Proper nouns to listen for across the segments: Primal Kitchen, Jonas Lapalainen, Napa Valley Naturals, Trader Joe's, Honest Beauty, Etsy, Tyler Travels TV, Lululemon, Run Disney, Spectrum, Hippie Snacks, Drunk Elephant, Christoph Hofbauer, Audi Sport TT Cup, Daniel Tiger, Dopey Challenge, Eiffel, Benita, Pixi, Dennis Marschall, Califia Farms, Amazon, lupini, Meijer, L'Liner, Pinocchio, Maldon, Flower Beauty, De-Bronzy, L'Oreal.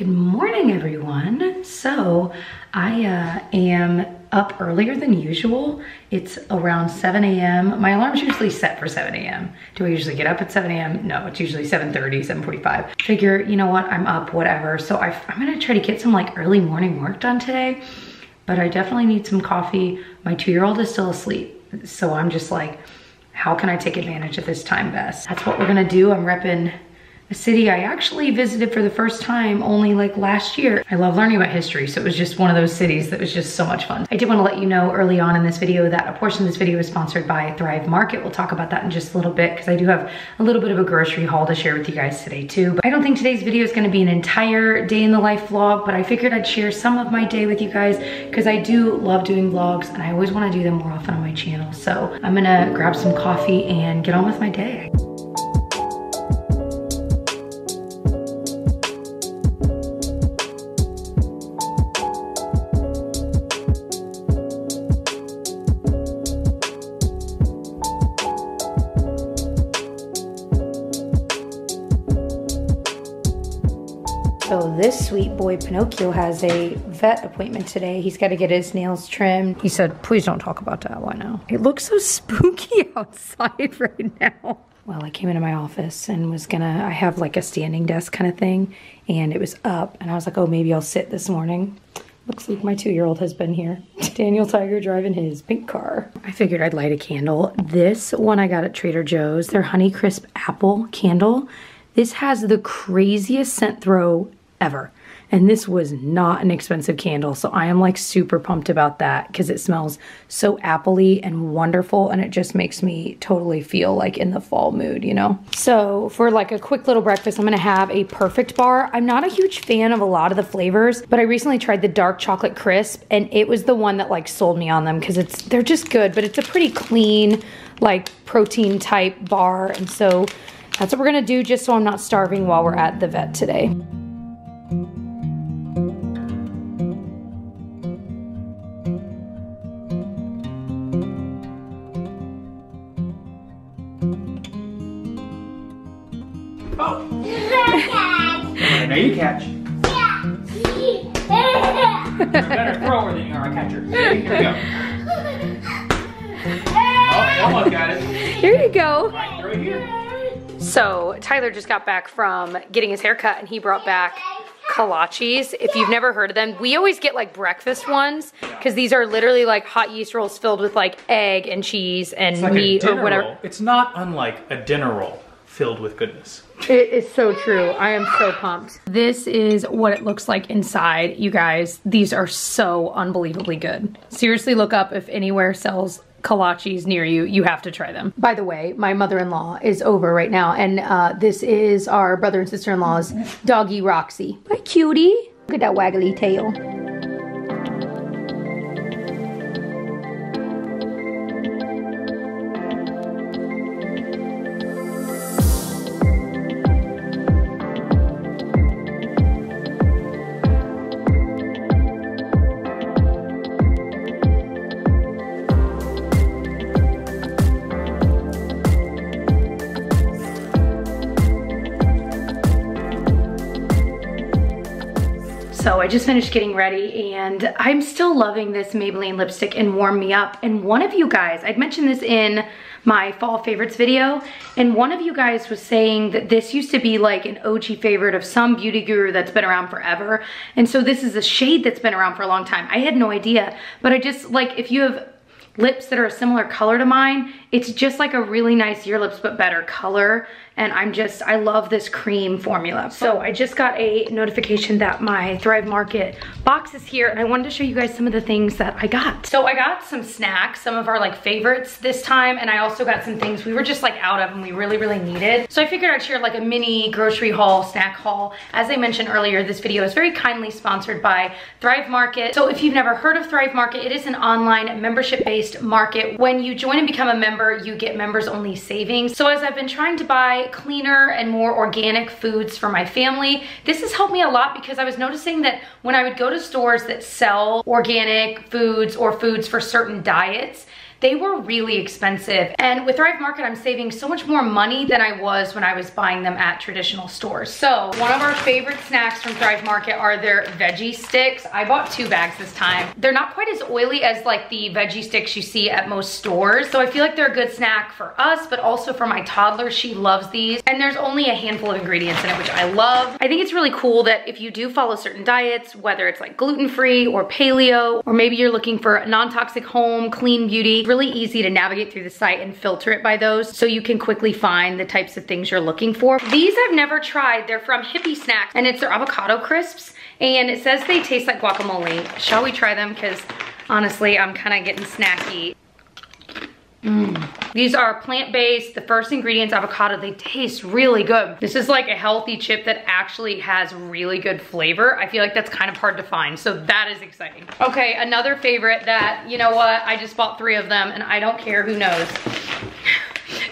Good morning, everyone. So I am up earlier than usual. It's around 7 a.m. My alarm's usually set for 7 a.m. Do I usually get up at 7 a.m.? No, it's usually 7:30, 7:45. Figure, you know what, I'm up, whatever. So I'm gonna try to get some like early morning work done today, but I definitely need some coffee. My 2-year-old is still asleep. So I'm just like, how can I take advantage of this time best? That's what we're gonna do. I'm repping a city I actually visited for the first time only like last year. I love learning about history, so it was just one of those cities that was just so much fun. I did want to let you know early on in this video that a portion of this video is sponsored by Thrive Market. We'll talk about that in just a little bit because I do have a little bit of a grocery haul to share with you guys today too. But I don't think today's video is going to be an entire day in the life vlog, but I figured I'd share some of my day with you guys because I do love doing vlogs and I always want to do them more often on my channel. So I'm gonna grab some coffee and get on with my day. So this sweet boy Pinocchio has a vet appointment today. He's got to get his nails trimmed. He said, please don't talk about that right now. It looks so spooky outside right now. Well, I came into my office and was gonna, I have like a standing desk kind of thing, and it was up, and I was like, oh, maybe I'll sit this morning. Looks like my 2-year-old has been here. Daniel Tiger driving his pink car. I figured I'd light a candle. This one I got at Trader Joe's, their Honeycrisp Apple candle. This has the craziest scent throw ever. And this was not an expensive candle, so I am like super pumped about that because it smells so appley and wonderful, and it just makes me totally feel like in the fall mood, you know? So for like a quick little breakfast, I'm gonna have a perfect bar. I'm not a huge fan of a lot of the flavors, but I recently tried the dark chocolate crisp, and it was the one that like sold me on them because they're just good, but it's a pretty clean like protein type bar, and so that's what we're gonna do just so I'm not starving while we're at the vet today. Now you catch. Yeah. You're a better thrower than you are a catcher. Here we go. Oh, almost got it. Here you go. Right, throw it here. So Tyler just got back from getting his hair cut, and he brought back kolaches. If you've never heard of them, we always get like breakfast ones because these are literally like hot yeast rolls filled with like egg and cheese and like meat or whatever. Roll. It's not unlike a dinner roll filled with goodness. It is so true. I am so pumped. This is what it looks like inside, you guys. These are so unbelievably good. Seriously, look up if anywhere sells kolaches near you. You have to try them. By the way, my mother-in-law is over right now, and this is our brother and sister-in-law's doggy Roxy. Hi, cutie. Look at that waggly tail. So I just finished getting ready, and I'm still loving this Maybelline lipstick and Warm Me Up. And one of you guys, I'd mentioned this in my fall favorites video, and one of you guys was saying that this used to be like an OG favorite of some beauty guru that's been around forever. And so this is a shade that's been around for a long time. I had no idea, but I just like, if you have lips that are a similar color to mine, it's just like a really nice year lips but better color, and I love this cream formula. So I just got a notification that my Thrive Market box is here, and I wanted to show you guys some of the things that I got. So I got some snacks, some of our like favorites this time, and I also got some things we were just like out of and we really, really needed. So I figured I'd share like a mini grocery haul, snack haul. As I mentioned earlier, this video is very kindly sponsored by Thrive Market. So if you've never heard of Thrive Market, it is an online membership-based market. When you join and become a member, you get members only savings. So as I've been trying to buy cleaner and more organic foods for my family, this has helped me a lot because I was noticing that when I would go to stores that sell organic foods or foods for certain diets, They were really expensive. And with Thrive Market, I'm saving so much more money than I was when I was buying them at traditional stores. So one of our favorite snacks from Thrive Market are their veggie sticks. I bought 2 bags this time. They're not quite as oily as like the veggie sticks you see at most stores. So I feel like they're a good snack for us, but also for my toddler. She loves these. And there's only a handful of ingredients in it, which I love. I think it's really cool that if you do follow certain diets, whether it's like gluten-free or paleo, or maybe you're looking for non-toxic home, clean beauty, really easy to navigate through the site and filter it by those so you can quickly find the types of things you're looking for. These I've never tried. They're from Hippie Snacks and it's their avocado crisps. And it says they taste like guacamole. Shall we try them? Because honestly, I'm kind of getting snacky. These are plant-based, the first ingredient's avocado. They taste really good. This is like a healthy chip that actually has really good flavor. I feel like that's kind of hard to find, so that is exciting. Okay, another favorite that, you know what, I just bought 3 of them and I don't care who knows.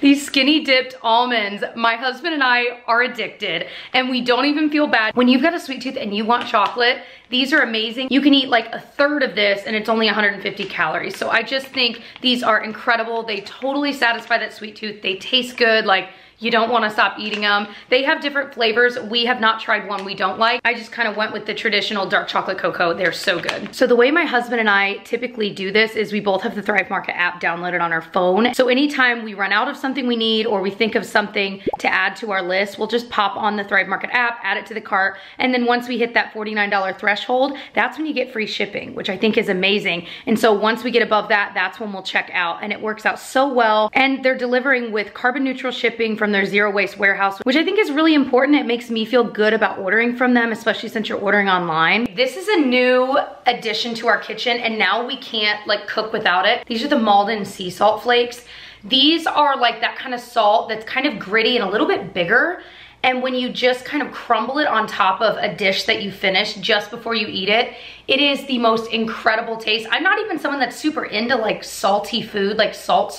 These Skinny Dipped almonds. My husband and I are addicted and we don't even feel bad. When you've got a sweet tooth and you want chocolate, these are amazing. You can eat like 1/3 of this and it's only 150 calories. So I just think these are incredible. They totally satisfy that sweet tooth. They taste good. Like, you don't want to stop eating them. They have different flavors. We have not tried one we don't like. I just kind of went with the traditional dark chocolate cocoa. They're so good. So the way my husband and I typically do this is we both have the Thrive Market app downloaded on our phone. So anytime we run out of something we need or we think of something to add to our list, we'll just pop on the Thrive Market app, add it to the cart. And then once we hit that $49 threshold, that's when you get free shipping, which I think is amazing. And so once we get above that, that's when we'll check out, and it works out so well. And they're delivering with carbon neutral shipping from their zero waste warehouse, which I think is really important. It makes me feel good about ordering from them, especially since you're ordering online. This is a new addition to our kitchen and now we can't like cook without it. These are the Maldon sea salt flakes. These are like that kind of salt that's kind of gritty and a little bit bigger. And when you just kind of crumble it on top of a dish that you finish just before you eat it, it is the most incredible taste. I'm not even someone that's super into like salty food, like salt.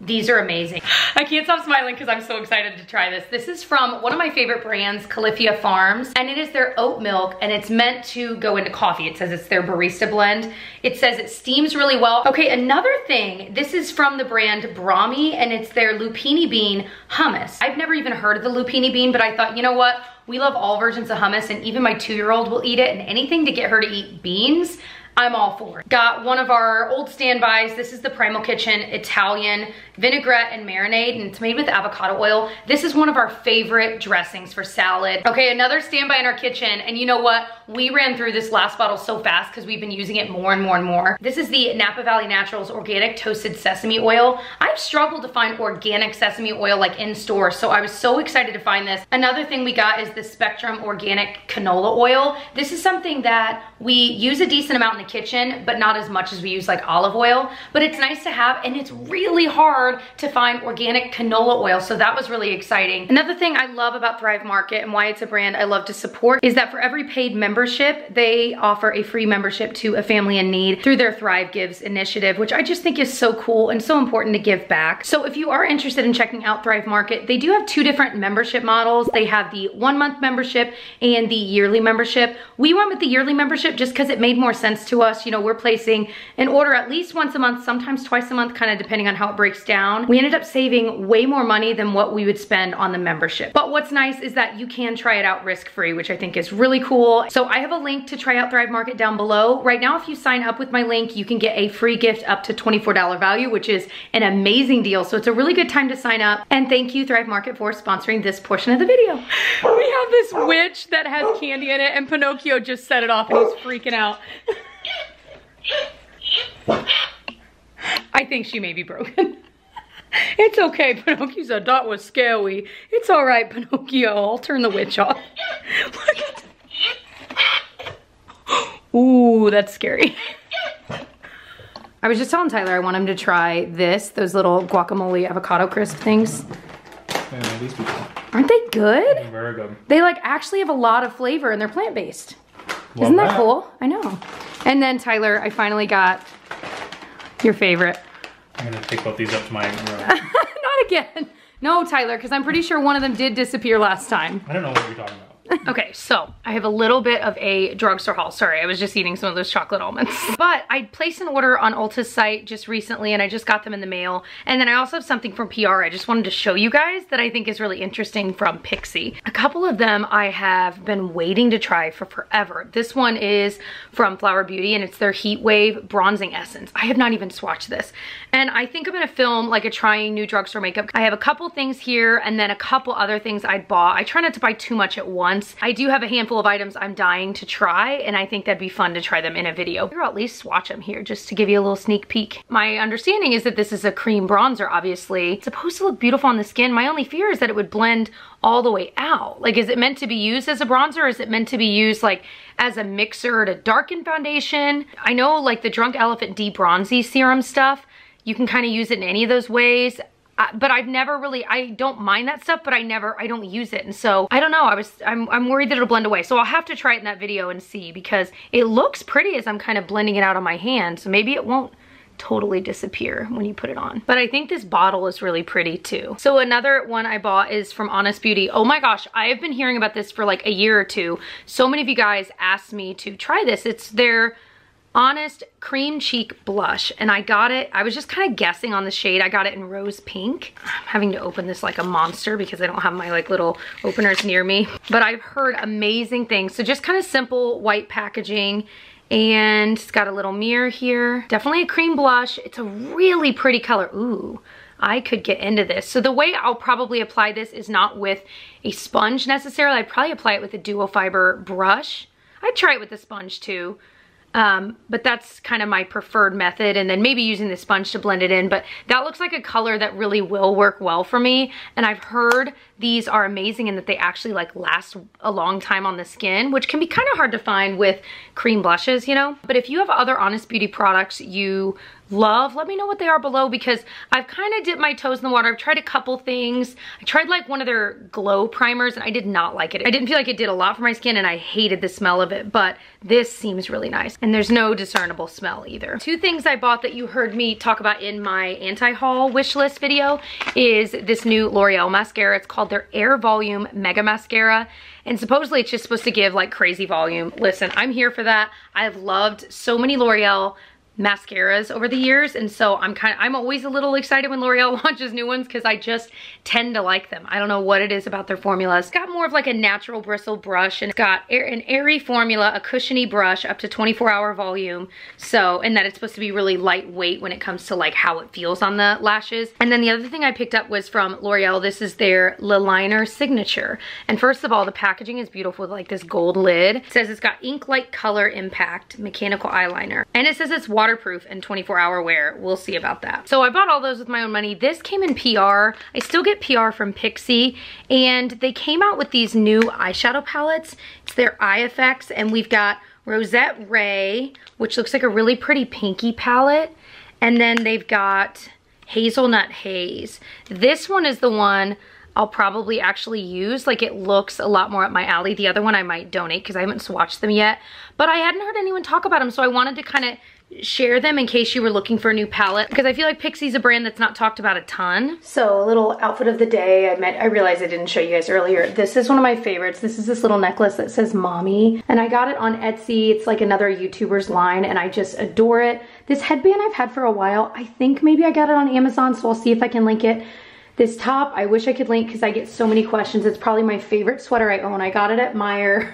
These are amazing. I can't stop smiling because I'm so excited to try this. This is from one of my favorite brands, Califia Farms, and it is their oat milk, and it's meant to go into coffee. It says it's their barista blend. It says it steams really well. Okay, another thing, this is from the brand Brami, and it's their lupini bean hummus. I've never even heard of the lupini bean, but I thought, you know what? We love all versions of hummus, and even my 2-year-old will eat it, and anything to get her to eat beans, I'm all for it. Got one of our old standbys. This is the Primal Kitchen Italian vinaigrette and marinade, and it's made with avocado oil. This is one of our favorite dressings for salad. Okay, another standby in our kitchen, and you know what? We ran through this last bottle so fast because we've been using it more and more and more. This is the Napa Valley Naturals Organic Toasted Sesame Oil. I've struggled to find organic sesame oil like in store, so I was so excited to find this. Another thing we got is the Spectrum Organic Canola Oil. This is something that we use a decent amount in the kitchen, but not as much as we use like olive oil, but it's nice to have, and it's really hard to find organic canola oil, so that was really exciting. Another thing I love about Thrive Market and why it's a brand I love to support is that for every paid membership, they offer a free membership to a family in need through their Thrive Gives initiative, which I just think is so cool and so important to give back. So if you are interested in checking out Thrive Market, they do have 2 different membership models. They have the 1-month membership and the yearly membership. We went with the yearly membership just because it made more sense to us. You know, we're placing an order at least once a month, sometimes twice a month, kind of depending on how it breaks down. We ended up saving way more money than what we would spend on the membership. But what's nice is that you can try it out risk-free, which I think is really cool. So I have a link to try out Thrive Market down below. Right now, if you sign up with my link, you can get a free gift up to $24 value, which is an amazing deal. So it's a really good time to sign up. And thank you, Thrive Market, for sponsoring this portion of the video. We have this witch that has candy in it, and Pinocchio just set it off and he's freaking out. I think she may be broken. It's okay, Pinocchio said that was scary. It's all right, Pinocchio. I'll turn the witch off. Ooh, that's scary. I was just telling Tyler I want him to try this, those little guacamole avocado crisp things. Yeah, these people. Aren't they good? They're very good. They like actually have a lot of flavor and they're plant-based. Isn't that cool? I know. And then Tyler, I finally got your favorite. I'm gonna take both these up to my room. Not again. No, Tyler, because I'm pretty sure one of them did disappear last time. I don't know what you're talking about. Okay, so I have a little bit of a drugstore haul. Sorry, I was just eating some of those chocolate almonds. But I placed an order on Ulta's site just recently and I just got them in the mail. And then I also have something from PR I just wanted to show you guys that I think is really interesting from Pixi. A couple of them I have been waiting to try for forever. This one is from Flower Beauty and it's their Heat Wave Bronzing Essence. I have not even swatched this. And I think I'm gonna film like a trying new drugstore makeup. I have a couple things here and then a couple other things I bought. I try not to buy too much at once. I do have a handful of items I'm dying to try and I think that'd be fun to try them in a video. Or at least swatch them here just to give you a little sneak peek. My understanding is that this is a cream bronzer, obviously. It's supposed to look beautiful on the skin. My only fear is that it would blend all the way out. Like, is it meant to be used as a bronzer or is it meant to be used like as a mixer to darken foundation? I know like the Drunk Elephant De-Bronzy serum stuff, you can kind of use it in any of those ways. But I've never really, I don't mind that stuff, but I don't use it. And so, I don't know, I'm worried that it'll blend away. So I'll have to try it in that video and see, because it looks pretty as I'm kind of blending it out on my hand. So maybe it won't totally disappear when you put it on. But I think this bottle is really pretty too. So another one I bought is from Honest Beauty. Oh my gosh, I have been hearing about this for like a year or two. So many of you guys asked me to try this. It's their Honest Cream Cheek Blush, and I got it, I was just kind of guessing on the shade. I got it in Rose Pink. I'm having to open this like a monster because I don't have my like little openers near me, but I've heard amazing things. So just kind of simple white packaging, and it's got a little mirror here. Definitely a cream blush. It's a really pretty color. Ooh, I could get into this. So the way I'll probably apply this is not with a sponge necessarily. I'd probably apply it with a duo fiber brush. I'd try it with a sponge too. But that's kind of my preferred method, and then maybe using the sponge to blend it in. But that looks like a color that really will work well for me, and I've heard these are amazing and that they actually like last a long time on the skin, which can be kind of hard to find with cream blushes, you know. But if you have other Honest Beauty products you love, let me know what they are below, because I've kind of dipped my toes in the water. I've tried a couple things. I tried like one of their glow primers and I did not like it. I didn't feel like it did a lot for my skin and I hated the smell of it, but this seems really nice and there's no discernible smell either. Two things I bought that you heard me talk about in my anti-haul wish list video is this new L'Oreal mascara. It's called their Air Volume Mega Mascara. And supposedly it's just supposed to give like crazy volume. Listen, I'm here for that. I've loved so many L'Oreal mascaras over the years, and so I'm always a little excited when L'Oreal launches new ones because I just tend to like them. I don't know what it is about their formulas. It's got more of like a natural bristle brush, and it's got an airy formula, a cushiony brush, up to 24-hour volume. So, and that it's supposed to be really lightweight when it comes to like how it feels on the lashes. And then the other thing I picked up was from L'Oreal. This is their L'Liner Signature. And first of all, the packaging is beautiful with like this gold lid. It says it's got ink-like color impact, mechanical eyeliner, and it says it's waterproof and 24-hour wear. We'll see about that. So I bought all those with my own money. This came in PR. I still get PR from Pixi, and they came out with these new eyeshadow palettes. It's their Eye Effects, and we've got Rosette Ray, which looks like a really pretty pinky palette, and then they've got Hazelnut Haze. This one is the one I'll probably actually use. Like, it looks a lot more up my alley. The other one I might donate because I haven't swatched them yet, but I hadn't heard anyone talk about them, so I wanted to kind of share them in case you were looking for a new palette, because I feel like Pixi's a brand that's not talked about a ton. So a little outfit of the day. I realized I didn't show you guys earlier. This is one of my favorites. This is this little necklace that says mommy, and I got it on Etsy. It's like another YouTuber's line and I just adore it. This headband I've had for a while. I think maybe I got it on Amazon, so I'll see if I can link it. This top, I wish I could link because I get so many questions. It's probably my favorite sweater I own. I got it at Meijer,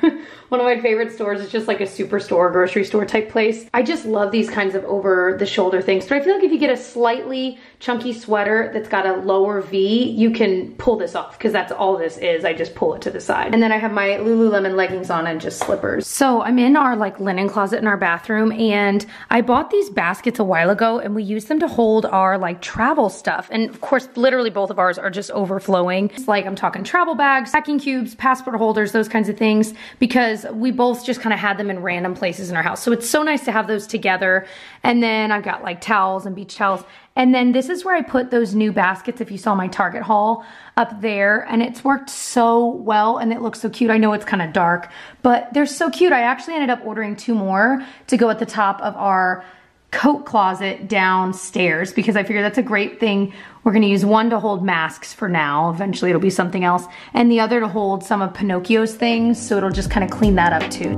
one of my favorite stores. It's just like a superstore, grocery store type place. I just love these kinds of over the shoulder things. But I feel like if you get a slightly chunky sweater that's got a lower V, you can pull this off, because that's all this is. I just pull it to the side. And then I have my Lululemon leggings on and just slippers. So I'm in our like linen closet in our bathroom, and I bought these baskets a while ago and we used them to hold our like travel stuff. And of course, literally both of ours are just overflowing. It's like, I'm talking travel bags, packing cubes, passport holders, those kinds of things, because we both just kind of had them in random places in our house. So it's so nice to have those together. And then I've got like towels and beach towels. And then this is where I put those new baskets, if you saw my Target haul, up there, and it's worked so well and it looks so cute. I know it's kind of dark, but they're so cute. I actually ended up ordering two more to go at the top of our coat closet downstairs because I figure that's a great thing. We're gonna use one to hold masks for now. Eventually it'll be something else. And the other to hold some of Pinocchio's things, so it'll just kind of clean that up too.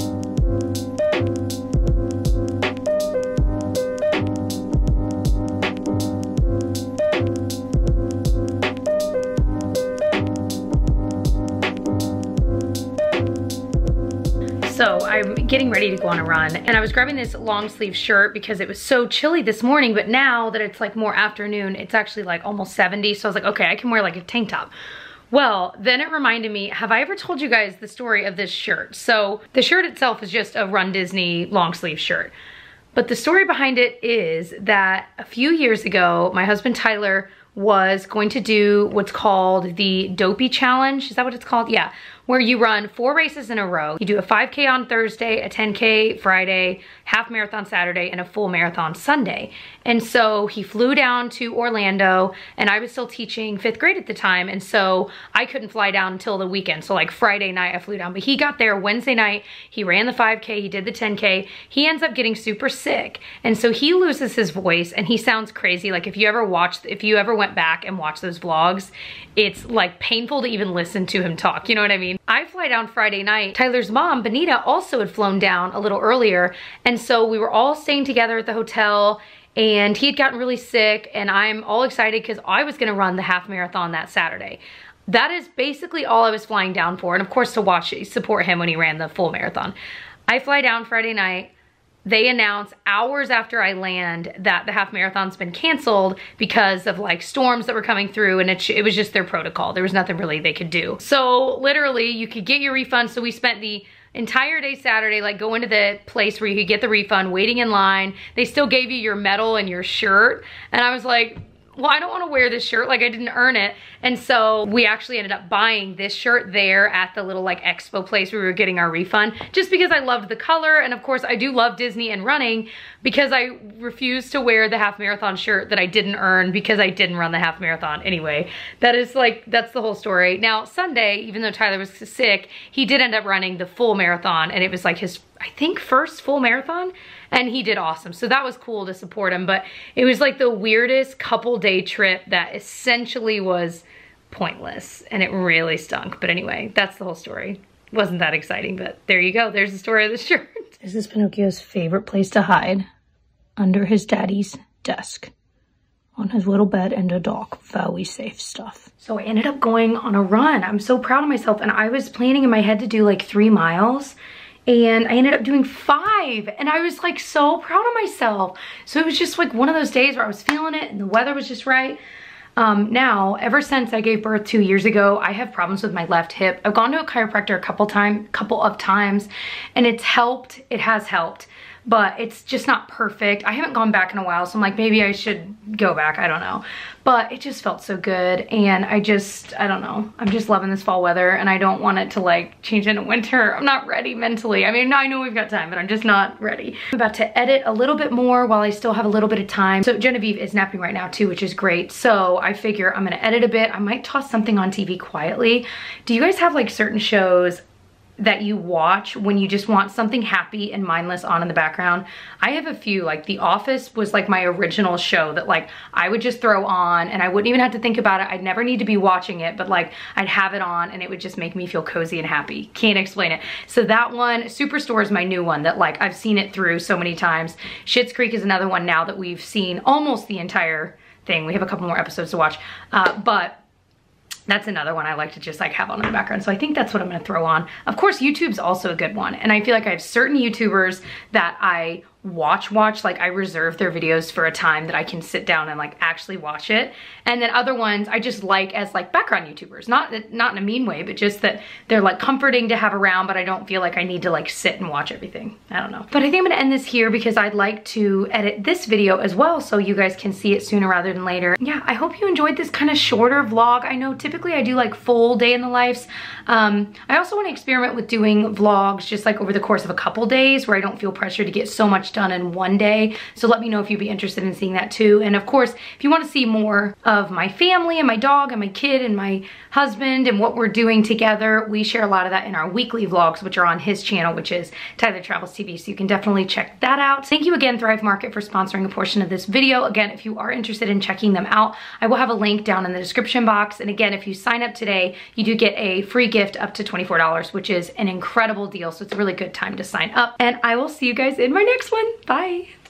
So I'm getting ready to go on a run, and I was grabbing this long sleeve shirt because it was so chilly this morning, but now that it's like more afternoon, it's actually like almost 70, so I was like, okay, I can wear like a tank top. Well, then it reminded me, have I ever told you guys the story of this shirt? So the shirt itself is just a Run Disney long sleeve shirt, but the story behind it is that a few years ago, my husband Tyler was going to do what's called the Dopey Challenge. Is that what it's called? Yeah, where you run 4 races in a row. You do a 5K on Thursday, a 10K Friday, half marathon Saturday, and a full marathon Sunday. And so he flew down to Orlando, and I was still teaching 5th grade at the time, and so I couldn't fly down until the weekend. So like Friday night I flew down, but he got there Wednesday night, he ran the 5K, he did the 10K, he ends up getting super sick. And so he loses his voice, and he sounds crazy. Like if you ever went back and watched those vlogs, it's like painful to even listen to him talk, you know what I mean? I fly down Friday night. Tyler's mom, Benita, also had flown down a little earlier, and so we were all staying together at the hotel, and he had gotten really sick, and I'm all excited because I was gonna run the half marathon that Saturday. That is basically all I was flying down for, and of course to watch, support him when he ran the full marathon. I fly down Friday night. They announce hours after I land that the half marathon's been canceled because of like storms that were coming through, and it was just their protocol. There was nothing really they could do. So literally you could get your refund. So we spent the entire day Saturday like going to the place where you could get the refund, waiting in line. They still gave you your medal and your shirt. And I was like, well, I don't want to wear this shirt, like I didn't earn it. And so we actually ended up buying this shirt there at the little like expo place where we were getting our refund, just because I loved the color. And of course I do love Disney and running, because I refused to wear the half marathon shirt that I didn't earn because I didn't run the half marathon anyway. That is like, that's the whole story. Now Sunday, even though Tyler was sick, he did end up running the full marathon, and it was like his, I think, first full marathon, and he did awesome. So that was cool to support him, but it was like the weirdest couple day trip that essentially was pointless, and it really stunk. But anyway, that's the whole story. Wasn't that exciting, but there you go. There's the story of the shirt. This is Pinocchio's favorite place to hide, under his daddy's desk, on his little bed and a dock. Very safe stuff. So I ended up going on a run. I'm so proud of myself, and I was planning in my head to do like 3 miles. And I ended up doing 5, and I was like so proud of myself. So it was just like one of those days where I was feeling it and the weather was just right. Now, ever since I gave birth 2 years ago, I have problems with my left hip. I've gone to a chiropractor a couple of times, and it's helped. It has helped, but it's just not perfect. I haven't gone back in a while, so I'm like, maybe I should go back, I don't know. But it just felt so good, and I don't know. I'm just loving this fall weather, and I don't want it to like change into winter. I'm not ready mentally. I mean, I know we've got time, but I'm just not ready. I'm about to edit a little bit more while I still have a little bit of time. So Genevieve is napping right now too, which is great. So I figure I'm gonna edit a bit. I might toss something on TV quietly. Do you guys have like certain shows that you watch when you just want something happy and mindless on in the background? I have a few. Like The Office was like my original show that like I would just throw on, and I wouldn't even have to think about it. I'd never need to be watching it, but like I'd have it on, and it would just make me feel cozy and happy. Can't explain it. So that one. Superstore is my new one that like I've seen it through so many times. Schitt's Creek is another one now that we've seen almost the entire thing. We have a couple more episodes to watch, but that's another one I like to just like have on in the background. So I think that's what I'm gonna throw on. Of course, YouTube's also a good one. And I feel like I have certain YouTubers that I watch, like I reserve their videos for a time that I can sit down and like actually watch it. And then other ones I just like as like background YouTubers, not in a mean way, but just that they're like comforting to have around, but I don't feel like I need to like sit and watch everything. I don't know. But I think I'm gonna end this here because I'd like to edit this video as well so you guys can see it sooner rather than later. Yeah, I hope you enjoyed this kind of shorter vlog. I know typically I do like full day in the lives. I also wanna experiment with doing vlogs just like over the course of a couple days where I don't feel pressure to get so much much done in one day. So let me know if you'd be interested in seeing that too. And of course, if you want to see more of my family and my dog and my kid and my husband and what we're doing together, we share a lot of that in our weekly vlogs, which are on his channel, which is Tyler Travels TV. So you can definitely check that out. Thank you again, Thrive Market, for sponsoring a portion of this video. Again, if you are interested in checking them out, I will have a link down in the description box. And again, if you sign up today, you do get a free gift up to $24, which is an incredible deal. So it's a really good time to sign up. And I will see you guys in my next one. Bye.